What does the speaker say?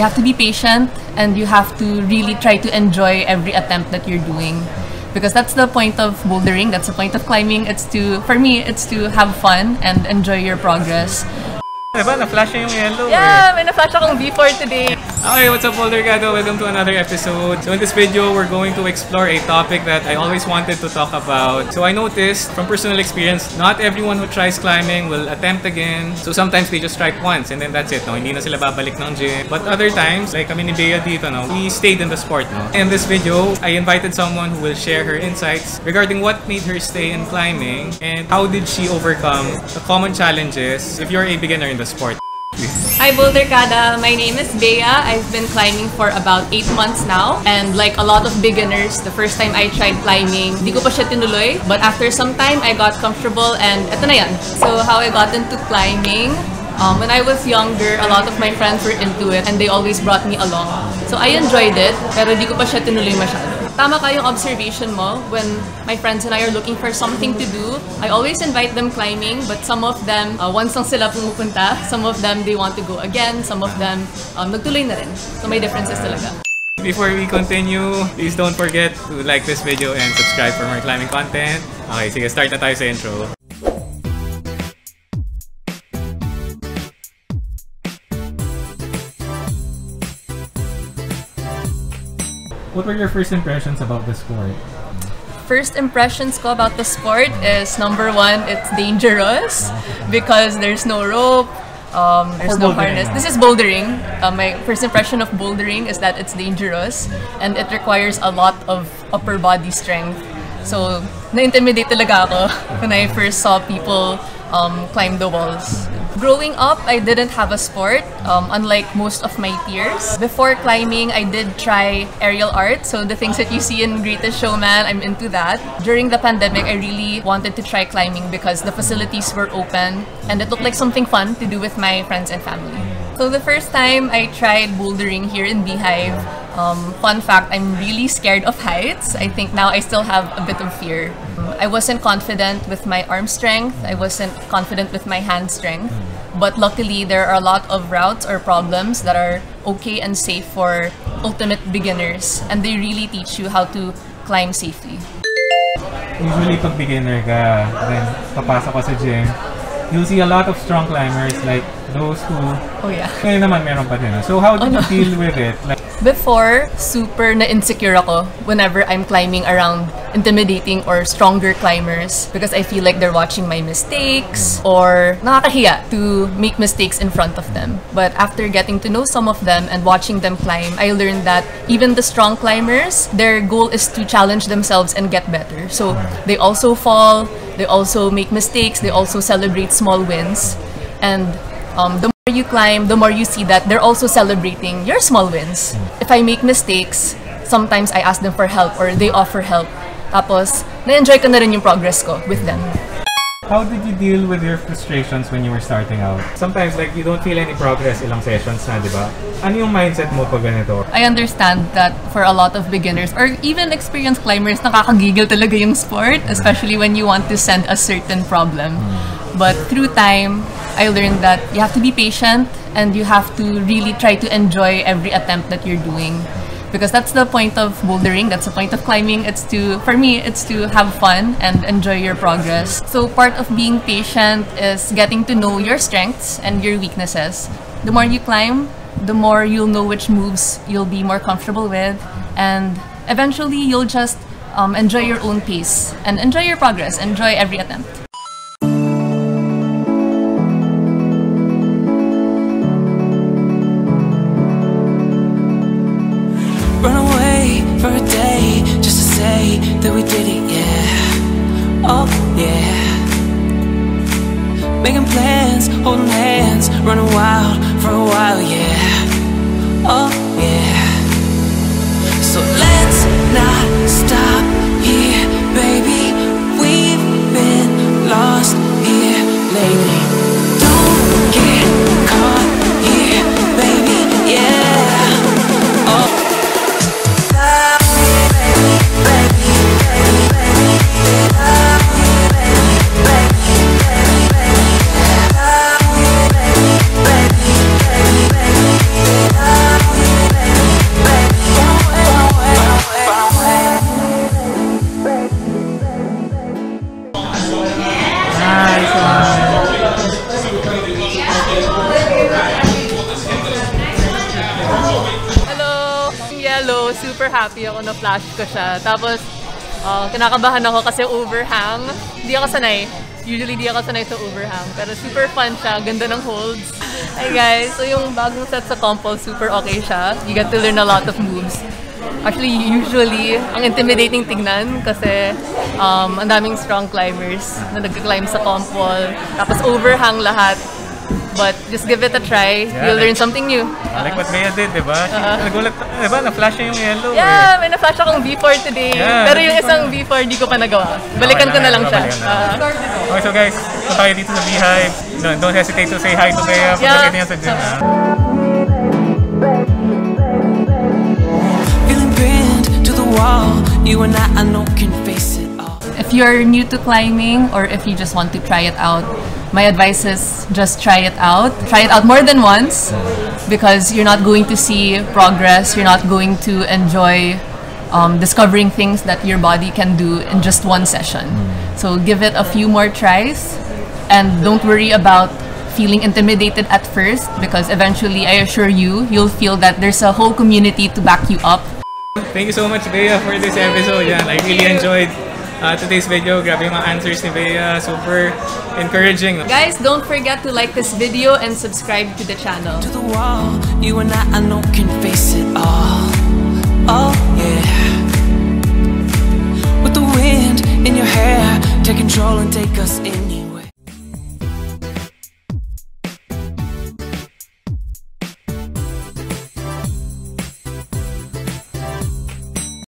You have to be patient, and you have to really try to enjoy every attempt that you're doing, because that's the point of bouldering, that's the point of climbing. It's to, for me, it's to have fun and enjoy your progress. Diba, na-flash yung yellow? Yeah, may na-flash akong V4 today. Okay, what's up, BoulderKada? Welcome to another episode. So in this video, we're going to explore a topic that I always wanted to talk about. So I noticed from personal experience, not everyone who tries climbing will attempt again. So sometimes they just try once and then that's it. No, hindi na sila babalik ng gym. But other times, like kami ni Bea dito, no, we stayed in the sport. No? In this video, I invited someone who will share her insights regarding what made her stay in climbing and how did she overcome the common challenges if you're a beginner in the sport. Hi BoulderKada, my name is Bea. I've been climbing for about 8 months now, and like a lot of beginners, the first time I tried climbing, di ko pa siya tinuloy, but after some time I got comfortable and eto na yan. So how I got into climbing, when I was younger, a lot of my friends were into it and they always brought me along. So I enjoyed it, pero di ko pa siya tinuloy masyado. Tama ka yung observation mo. When my friends and I are looking for something to do, I always invite them climbing, but some of them, once lang sila pumupunta, some of them, they want to go again, some of them, nagtuloy na rin. So may differences talaga. Before we continue, please don't forget to like this video and subscribe for more climbing content. Okay, sige, start na tayo sa intro. What were your first impressions about the sport? First impressions ko about the sport is, number one, it's dangerous because there's no rope, there's no harness. This is bouldering. My first impression of bouldering is that it's dangerous and it requires a lot of upper body strength. So, na-intimidate talaga ako when I first saw people climb the walls. Growing up, I didn't have a sport, unlike most of my peers. Before climbing, I did try aerial art, so the things that you see in Greatest Showman, I'm into that. During the pandemic, I really wanted to try climbing because the facilities were open and it looked like something fun to do with my friends and family. So the first time I tried bouldering here in Beehive, fun fact, I'm really scared of heights. I think now I still have a bit of fear. I wasn't confident with my arm strength, I wasn't confident with my hand strength. But luckily, there are a lot of routes or problems that are okay and safe for ultimate beginners. And they really teach you how to climb safely. Usually, pag beginner ka, then papasok ka sa gym, you'll see a lot of strong climbers like those who... Oh yeah. Ngayon naman meron pa din. So how do you deal with it? Like, before, super na-insecure ako whenever I'm climbing around intimidating or stronger climbers because I feel like they're watching my mistakes or nakakahiya to make mistakes in front of them. But after getting to know some of them and watching them climb, I learned that even the strong climbers, their goal is to challenge themselves and get better. So they also fall, they also make mistakes, they also celebrate small wins. And the more you climb, the more you see that they're also celebrating your small wins. If I make mistakes, sometimes I ask them for help or they offer help. Tapos, na-enjoy ko na rin yung progress ko with them. How did you deal with your frustrations when you were starting out? Sometimes, like, you don't feel any progress ilang sessions na, di ba? Ano yung mindset mo pag ganito? I understand that for a lot of beginners or even experienced climbers, nakakagigil talaga yung sport, especially when you want to send a certain problem. But through time, I learned that you have to be patient and you have to really try to enjoy every attempt that you're doing. Because that's the point of bouldering, that's the point of climbing. It's to, for me, it's to have fun and enjoy your progress. So part of being patient is getting to know your strengths and your weaknesses. The more you climb, the more you'll know which moves you'll be more comfortable with. And eventually, you'll just enjoy your own pace and enjoy your progress, enjoy every attempt. That we did it, yeah, oh yeah. Making plans, holding hands, running wild for a while, yeah, oh yeah. So let's not stop here, baby. We've been lost here lately. Don't get caught here, baby, yeah, oh. so super happy ako na flash ko siya. Tapos, kinakabahan ako kasi overhang. Hindi ako sanay. Usually, di ako sanay sa overhang. Pero super fun siya. Ganda ng holds. Hey guys, so yung bagong set sa Compol, super okay siya. You get to learn a lot of moves. Actually, usually, ang intimidating tingnan kasi ang daming strong climbers na nag-climb sa Compol. Tapos overhang lahat. But just give it a try. Yeah, you'll learn something new. Like what Maya did, diba? Nagulat, diba? Na-flash niya yung yellow. Yeah, may na-flash akong V4 today. Yeah, pero yung isang V4 di ko pa nagawa. Balikan ko na lang siya. Okay, so guys, punta kayo dito sa Beehive. Don't hesitate to say hi to Maya. Punta kayo niya sa gym. If you're new to climbing or if you just want to try it out, my advice is just try it out. Try it out more than once because you're not going to see progress. You're not going to enjoy discovering things that your body can do in just one session. So give it a few more tries and don't worry about feeling intimidated at first because eventually, I assure you, you'll feel that there's a whole community to back you up. Thank you so much, Bea, for this episode. Yeah, I really enjoyed today's video. Grabe yung mga answers ni Bea. Super encouraging. Guys, don't forget to like this video and subscribe to the channel. To the wall, you and I know can face it all. Oh yeah. With the wind in your hair, take control and take us in.